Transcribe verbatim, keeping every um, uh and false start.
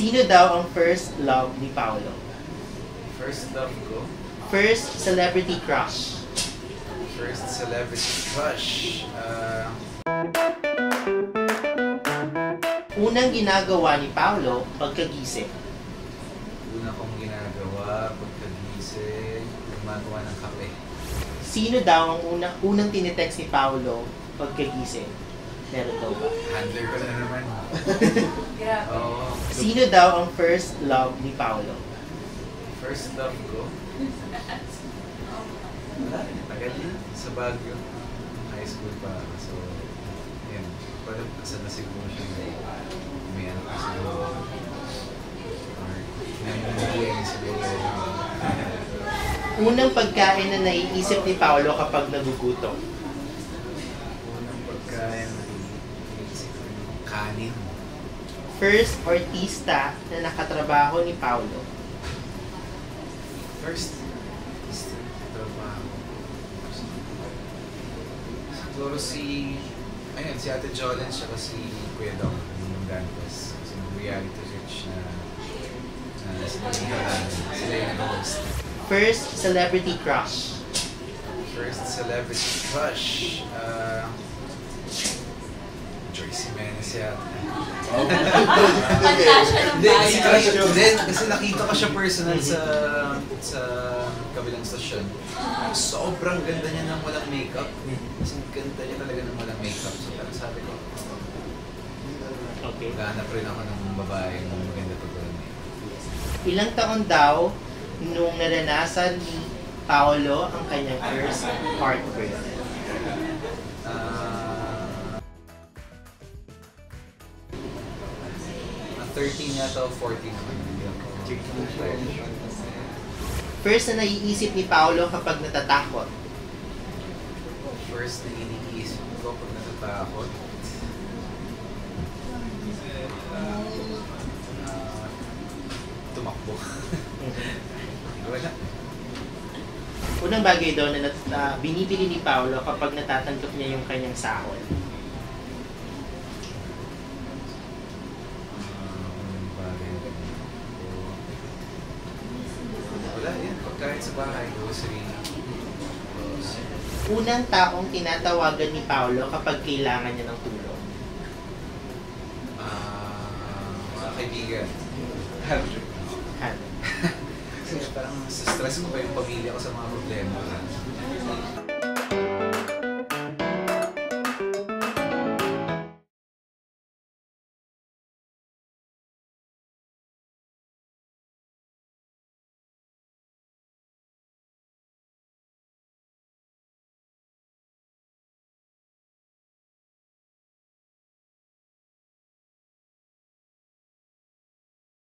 Sino daw ang first love ni Paulo? First love ko? First celebrity crush. First celebrity crush. Uh... Unang ginagawa ni Paulo pagkagising. Una kong ginagawa pagkagising, gumagawa ng kape. Sino daw ang una, unang tinetext ni Paulo pagkagising? Meron daw ba? Handler ko na naman. Oh. Sino daw ang first love ni Paulo? First love ko? Wala, tagal yun. Sa Baguio. High school pa. So, yan. Parang nasa nasig mo siya. May ano ka siguro. Unang pagkain na naiisip ni Paulo kapag nagugutom? Unang pagkain na naiisip ni Paulo. Kanin. First artista na nakatrabaho ni Paulo? First artista na nakatrabaho. Siguro si... Ayun, si Ate Jolene siya kasi Kuya Dong ng Dantes. Kasi reality search na... First celebrity crush. First celebrity crush. Uh, Percy Menes yata. Oh. Then, kasi nakita ko siya personal sa sa kabilang station. Sobrang ganda niya ng walang makeup. Kasi ganda niya talaga ng walang makeup. So parang sabi ko, okay. Gahanap rin ako ng babae ng maganda pag walang makeup. Ilang taon daw nung naranasan ni Paulo ang kanyang first heartbreak? Uh, thirteen yata o fourteen. First na naiisip ni Paulo kapag natatakot? First na iniisip ko kapag natatakot? Tumakbo. Wala. Unang bagay daw na uh, binibili ni Paulo kapag natatanggap niya yung kanyang sahod. Wala yan. Pagkain sa bahay, grocery. Unang taong tinatawagan ni Paulo kapag kailangan niya ng tulong. Uh, mga kaibigan. Kasi parang stress ko pa yung pamilya ko sa mga problema.